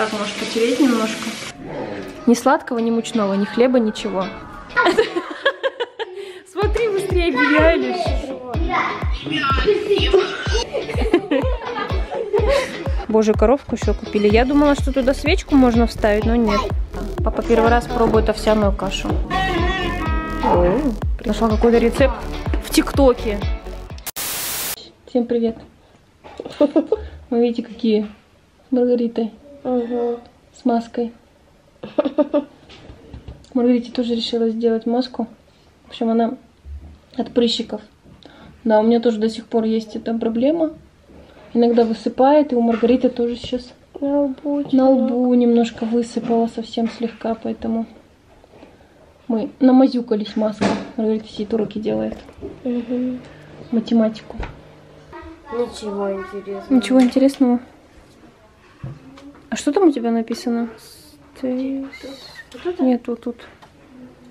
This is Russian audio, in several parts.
так может потереть немножко. Ни сладкого, ни мучного, ни хлеба, ничего. Смотри быстрее, Бериалис. Боже, коровку еще купили. Я думала, что туда свечку можно вставить, но нет. Папа первый раз пробует овсяную кашу. Нашла какой-то рецепт в ТикТоке. Всем привет. Вы видите, какие? С Маргаритой. Угу. С маской. Маргарита тоже решила сделать маску. В общем, она от прыщиков. Да, у меня тоже до сих пор есть эта проблема. Иногда высыпает, и у Маргариты тоже сейчас на лбу немножко высыпала, совсем слегка, поэтому мы намазюкались маской. Маргарита сидит, уроки делает. Угу. Математику. Ничего интересного. Ничего интересного. А что там у тебя написано? Stay... Тут? Нет, вот тут.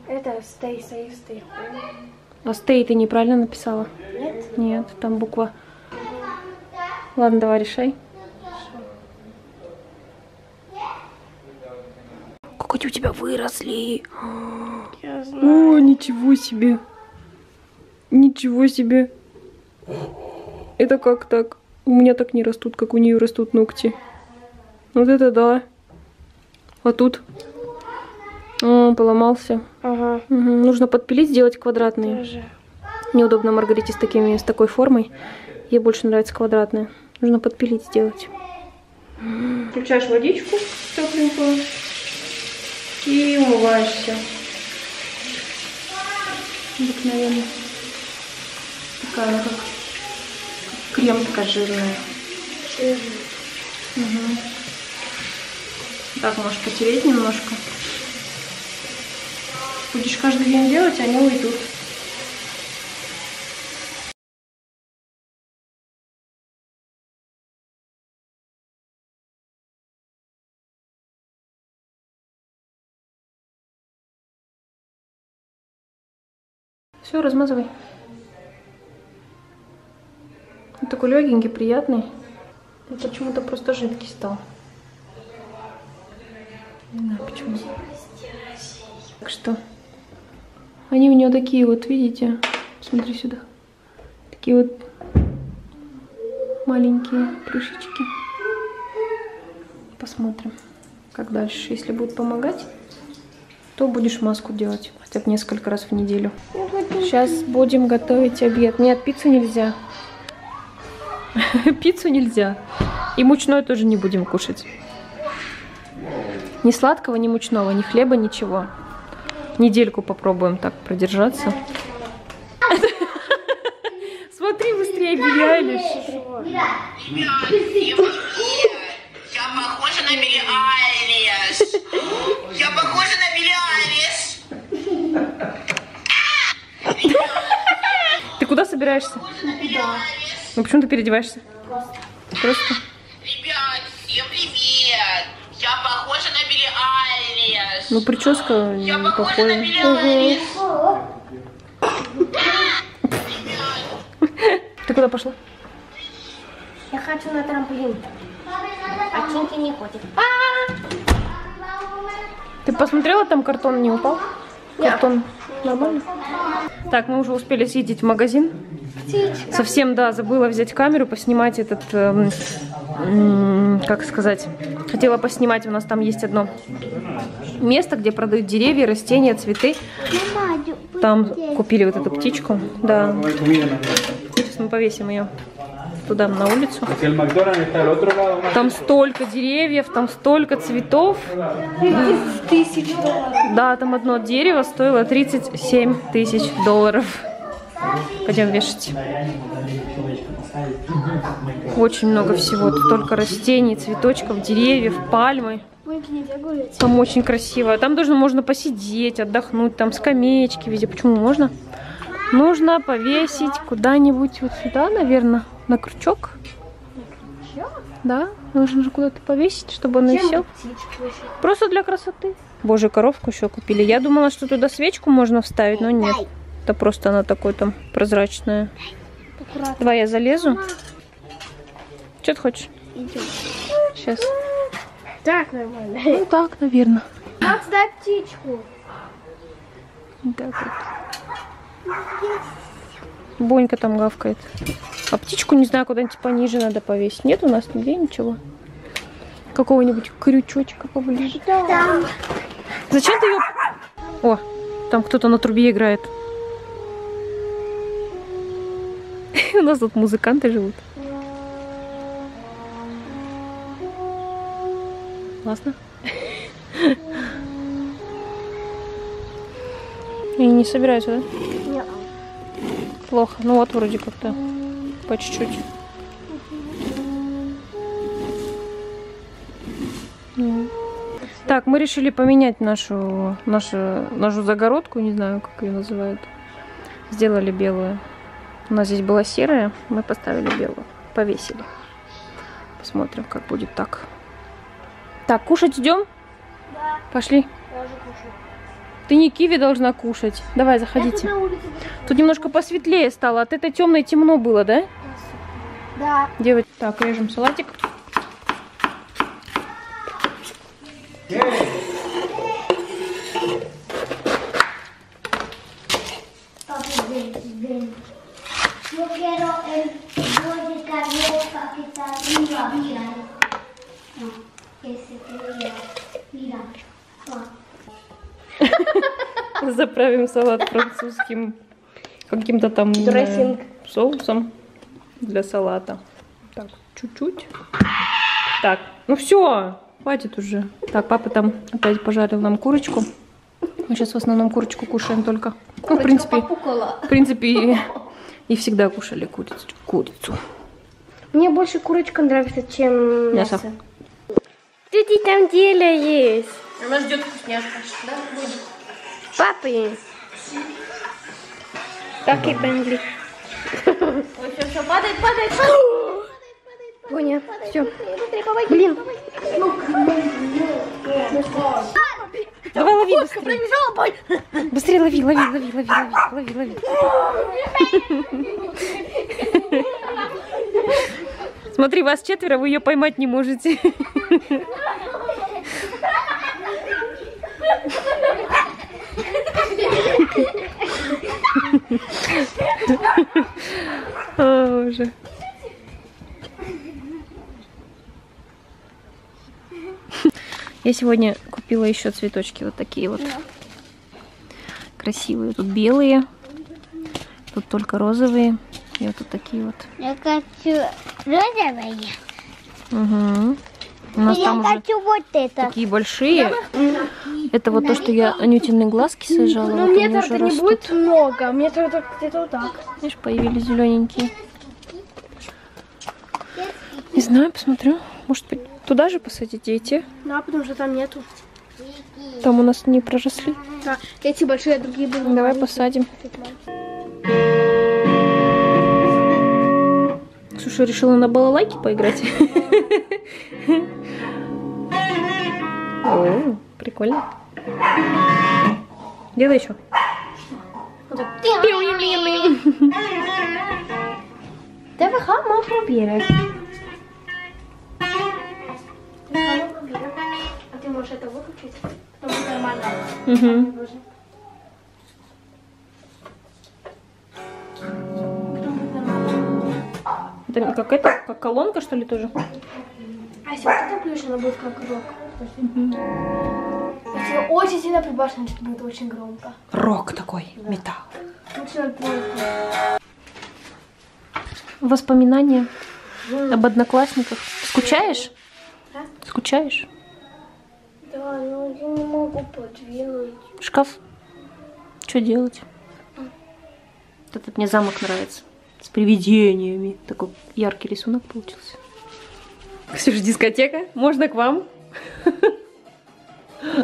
Это stay safe, stay home. А stay ты неправильно написала? Нет. Нет, там буква. Ладно, давай решай. Какой у тебя выросли? Я знаю. О, ничего себе. Ничего себе. Это как так? У меня так не растут, как у нее растут ногти. Вот это да. А тут? О, поломался. Ага. Угу. Нужно подпилить, сделать квадратные. Даже. Неудобно Маргарите с такой формой. Ей больше нравится квадратная. Нужно подпилить, сделать. Включаешь водичку тепленькую и умываешься. Обыкновенно. Такая она как. Крем такая жирная. Угу. Так, можешь потереть немножко. Будешь каждый день делать, они уйдут. Все, размазывай. Такой легенький, приятный. Почему-то просто жидкий стал. Не знаю почему. Так что они у нее такие вот, видите? Смотри сюда. Такие вот маленькие прыщички. Посмотрим, как дальше. Если будет помогать, то будешь маску делать хотя бы несколько раз в неделю. Сейчас будем готовить обед. Нет, пиццу нельзя. Пиццу нельзя. И мучное тоже не будем кушать. Ни сладкого, ни мучного, ни хлеба, ничего. Недельку попробуем так продержаться. Смотри быстрее, Бериалис. Я похожа на Бериалис. Я похожа на Бериалис. Ты куда собираешься? Ну почему ты переодеваешься? Просто. Ребят, всем привет! Я похожа на Бериалис. Ну прическа я не похожа. Ты куда пошла? Я хочу на трамплин. А Чинки не ходит. Ты посмотрела, там картон не упал? Картон нормально? Так, мы уже успели съездить в магазин. Птичка. Совсем, да, забыла взять камеру, поснимать этот, как сказать, хотела поснимать, у нас там есть одно место, где продают деревья, растения, цветы. Там купили вот эту птичку, да. Сейчас мы повесим ее туда, на улицу. Там столько деревьев, там столько цветов. 30 тысяч. Да, там одно дерево стоило 37 тысяч долларов. Пойдем вешать. Очень много всего. Тут только растений, цветочков, деревьев, пальмы. Там очень красиво. Там даже можно посидеть, отдохнуть. Там скамеечки везде. Почему можно? Нужно повесить куда-нибудь вот сюда, наверное, на крючок. Да, нужно же куда-то повесить, чтобы оно висело. Просто для красоты. Боже, коровку еще купили. Я думала, что туда свечку можно вставить, но нет. Это просто она такой там прозрачная. Аккуратно. Давай я залезу. Мама. Что ты хочешь? Идем. Сейчас. Так нормально. Ну так, наверное. Макс, дай птичку. Да, вот. Бонька там гавкает. А птичку, не знаю, куда-нибудь пониже надо повесить. Нет у нас нигде ничего. Какого-нибудь крючочка поближе. Там. Зачем ты ее... О, там кто-то на трубе играет. У нас тут музыканты живут. Классно. И не собираются, да? Нет. Плохо. Ну вот вроде как-то по чуть-чуть. Так, мы решили поменять нашу загородку, не знаю, как ее называют. Сделали белую. У нас здесь была серая, мы поставили белую. Повесили. Посмотрим, как будет так. Так, кушать идем? Да. Пошли. Я уже кушаю. Ты не киви должна кушать. Давай, заходите. Я тут на улице. Тут немножко посветлее стало. От этой темной темно было, да? Да. Девочки, так, режем салатик. Заправим салат французским каким-то там соусом для салата. Так, чуть-чуть. Так, ну все, хватит уже. Так, папа там опять пожарил нам курочку. Мы сейчас в основном курочку кушаем только. Курочка, ну, в принципе, и всегда кушали курицу. Мне больше курочка нравится, чем мясо. Что ты там делаешь? Она ждет вкусняшка. Да, будет. Папы. Как и бенли. Ой, все, падает, падает, падает. Все. Блин. Давай, лови быстрее. Быстрее лови. Смотри, вас четверо, вы ее поймать не можете. О, уже. Я сегодня купила еще цветочки вот такие вот. Красивые. Тут белые. Тут только розовые. И вот тут такие вот. Я хочу розовые. Угу. У нас там уже вот это. Такие большие. Это вот то, что я Анютины глазки сажала. Но вот мне торта не будет много. Мне торта где-то вот так. Видишь, появились зелененькие. Не знаю, посмотрю. Может быть, туда же посадить эти? Да, потому что там нету. Там у нас не проросли. Да, эти большие, а другие были. Давай посадим. Ксюша решила на балалайке поиграть. О, прикольно. Делай еще. Давай, хама, пробирай. А ты можешь это выключить? Потому что нормально. Это какая-то как колонка, что ли, тоже? А если ты плюешь, она будет как рок. Если очень сильно прибашено, значит, будет очень громко. Рок такой, да. Металл. Воспоминания об одноклассниках. Скучаешь? А? Скучаешь? Да, но я не могу подвинуть. Шкаф? Что делать? Этот мне замок нравится. С привидениями. Такой яркий рисунок получился. Ксюша, дискотека? Можно к вам?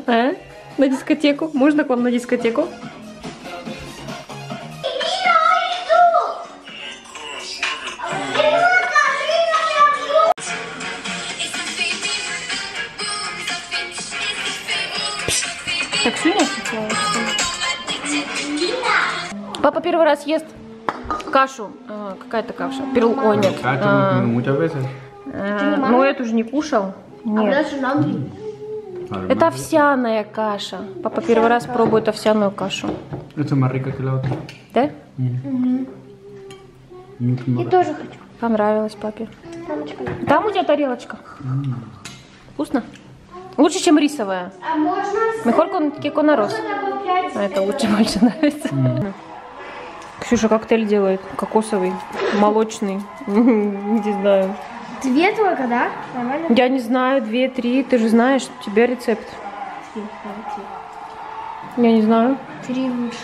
А? На дискотеку? Можно к вам на дискотеку? Так, Ксюня? Папа первый раз ест кашу. Какая-то каша. Перлу... О, нет. Ну, эту же не кушал. Нет. Это овсяная каша. Папа первый раз пробует овсяную кашу. Это Марика Кляута. Да? Я тоже хочу. Понравилось папе. Там у тебя тарелочка. Вкусно? Лучше, чем рисовая. А можно... Михольку он кеку нарос. А это лучше больше нравится. Ксюша коктейль делает. Кокосовый, молочный. Не знаю. Две только, да? Нормально? Я не знаю, две, три. Ты же знаешь, у тебя рецепт. Я не знаю. Три лучше.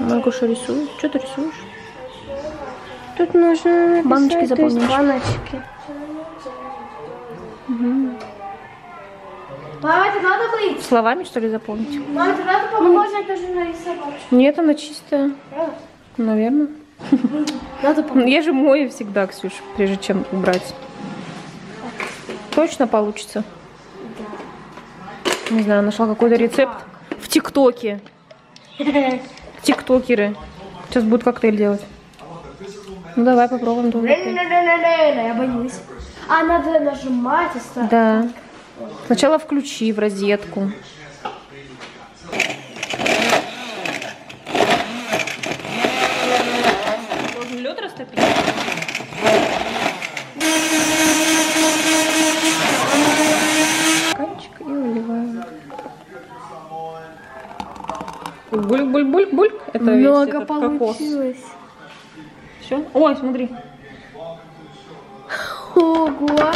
Маркуша рисует. Что ты рисуешь? Тут нужно баночки заполнить. Баночки. Угу. Мама, это надо быть? Словами, что ли, заполнить? Мама, это надо помочь, тоже нарисовать. Нет, она чистая. Правда? Наверное. Надо помочь. Я же мою всегда, Ксюш, прежде чем убрать. Точно получится? Да. Не знаю, нашла какой-то рецепт в ТикТоке. Тиктокеры. Сейчас будут коктейль делать. Ну давай попробуем. Я боюсь. А надо нажимать и ставить. Да. Сначала включи в розетку. Должен лед растопить? Стаканчик и уливаем. Бульк-бульк-бульк-бульк. Это много весь этот получилось. Кокос. Все? Ой, смотри. Ого!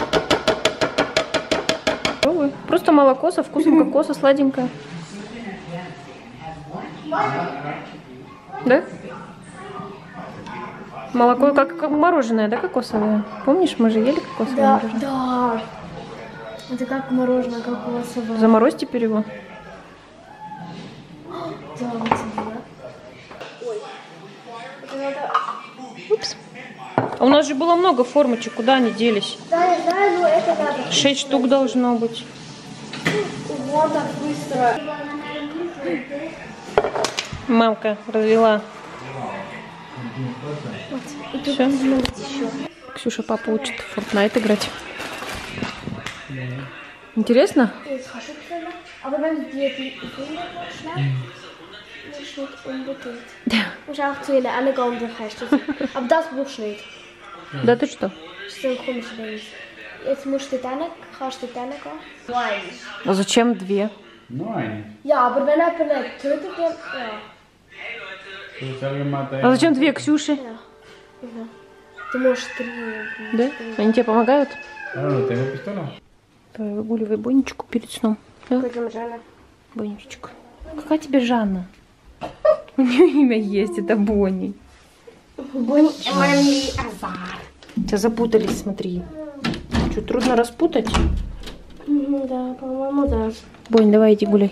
Пробуй. Просто молоко со вкусом кокоса, сладенькое. Да? Молоко как мороженое, да, кокосовое? Помнишь, мы же ели кокосовое, да, мороженое? Да. Это как мороженое кокосовое. Заморозь теперь его. Да, вот тебе, да? Ой. Это надо... Упс. А у нас же было много формочек, куда они делись? Да, я знаю, но это надо. 6 штук должно быть. Вот так быстро. Мамка развела. Вот. Все. Еще. Ксюша папу учит в Fortnite играть. Интересно? Да ты что? А зачем две? А зачем две, Ксюши? Ты можешь три. Да? Они тебе помогают? Выгуливай Бонечку перед сном. Бонечку. Какая тебе Жанна? У нее имя есть, это Бонни. Бонни и Азар. Тебя запутались, смотри. Что, трудно распутать? Да, по-моему, да. Бонни, давай иди гуляй.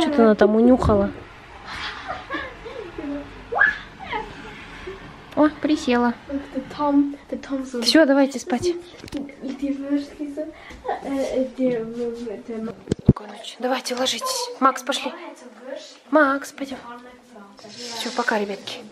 Что-то она там унюхала. О, присела. Все, давайте спать. Давайте ложитесь. Макс, пошли. Макс, пойдем. Все, пока, ребятки.